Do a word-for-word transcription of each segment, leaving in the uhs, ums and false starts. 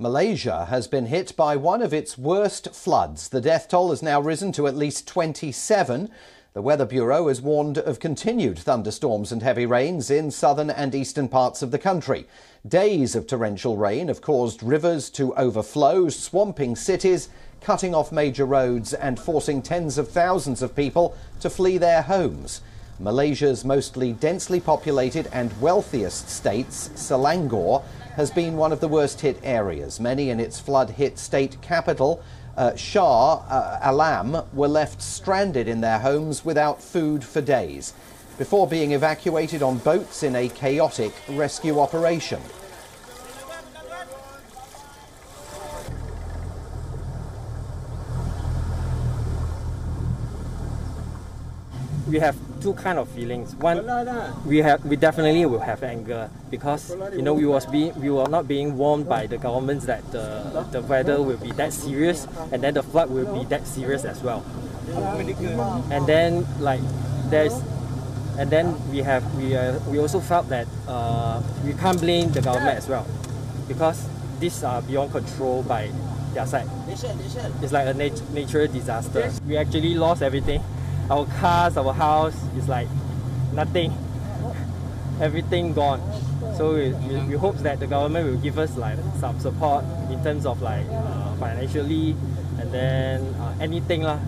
Malaysia has been hit by one of its worst floods. The death toll has now risen to at least twenty-seven. The Weather Bureau has warned of continued thunderstorms and heavy rains in southern and eastern parts of the country. Days of torrential rain have caused rivers to overflow, swamping cities, cutting off major roads and forcing tens of thousands of people to flee their homes. Malaysia's mostly densely populated and wealthiest states, Selangor, has been one of the worst hit areas. Many in its flood-hit state capital, uh, Shah uh, Alam, were left stranded in their homes without food for days, before being evacuated on boats in a chaotic rescue operation. We have two kind of feelings. One, we have we definitely will have anger because you know we was being we were not being warned by the governments that the the weather will be that serious, and then the flood will be that serious as well. And then like there's and then we have we uh, we also felt that uh, we can't blame the government as well because these are beyond control by their side. It's like a nat natural disaster. We actually lost everything. Our cars, our house is like nothing. Everything gone. So we, we, we hope that the government will give us like some support in terms of like uh, financially and then uh, anything lah.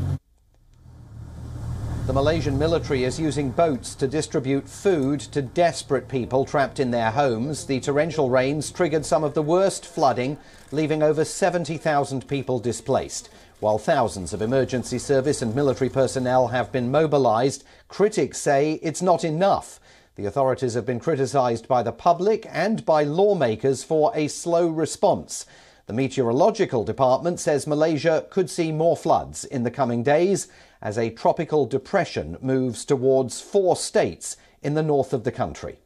The Malaysian military is using boats to distribute food to desperate people trapped in their homes. The torrential rains triggered some of the worst flooding, leaving over seventy thousand people displaced. While thousands of emergency service and military personnel have been mobilized, critics say it's not enough. The authorities have been criticized by the public and by lawmakers for a slow response. The Meteorological Department says Malaysia could see more floods in the coming days as a tropical depression moves towards four states in the north of the country.